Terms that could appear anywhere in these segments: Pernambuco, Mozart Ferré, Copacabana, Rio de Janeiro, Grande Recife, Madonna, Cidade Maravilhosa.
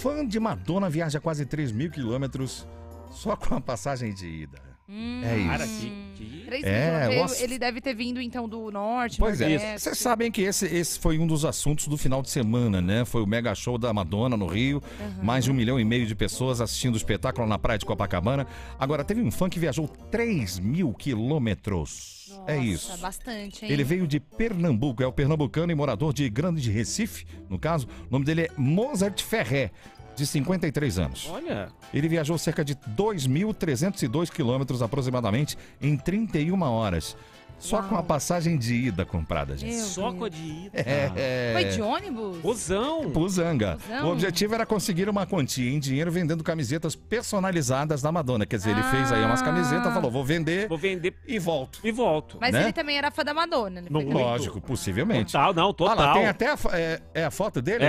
Fã de Madonna viaja quase 3 mil quilômetros só com a passagem de ida. É isso. Cara, que... 3 mil quilômetros, ele deve ter vindo então do norte. Pois é. Vocês sabem que esse foi um dos assuntos do final de semana, né? Foi o mega show da Madonna no Rio. Mais de 1,5 milhão de pessoas assistindo o espetáculo na praia de Copacabana. Agora, teve um fã que viajou 3 mil quilômetros. Nossa, é isso. Bastante, hein? Ele veio de Pernambuco, é o pernambucano e morador de Grande Recife, no caso. O nome dele é Mozart Ferré, de 53 anos. Olha! Ele viajou cerca de 2.302 quilômetros aproximadamente em 31 horas. Só com a passagem de ida comprada, gente. Só com a de ida? Foi de ônibus? Busão. Busanga. O objetivo era conseguir uma quantia em dinheiro vendendo camisetas personalizadas da Madonna. Quer dizer, ele fez aí umas camisetas, falou, vou vender e volto. Mas né? Ele também era fã da Madonna, né? Lógico, possivelmente. Total. Ah, lá, tem até a foto dele?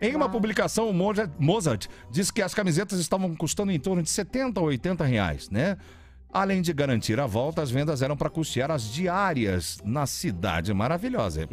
Em uma publicação, o Mozart disse que as camisetas estavam custando em torno de 70 ou 80 reais, né? Além de garantir a volta, as vendas eram para custear as diárias na Cidade Maravilhosa.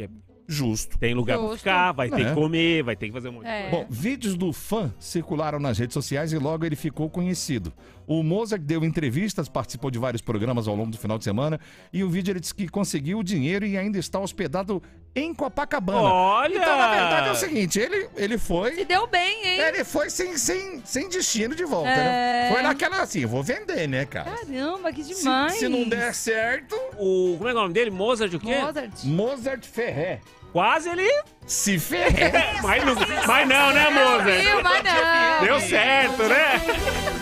Justo. Tem lugar para ficar, vai ter que comer, vai ter que fazer um monte de coisa. Bom, vídeos do fã circularam nas redes sociais e logo ele ficou conhecido. O Mozart deu entrevistas, participou de vários programas ao longo do final de semana e o vídeo ele disse que conseguiu o dinheiro e ainda está hospedado em Copacabana. Olha! Então, na verdade, é o seguinte, ele foi... Se deu bem, hein? Ele foi sem destino de volta, né? Foi naquela assim, vou vender, né, cara? Caramba, que demais! Se não der certo... Como é o nome dele? Mozart o quê? Mozart Ferré. Quase ele... Se ferré! Mas não, né, Mozart? Deu certo, né?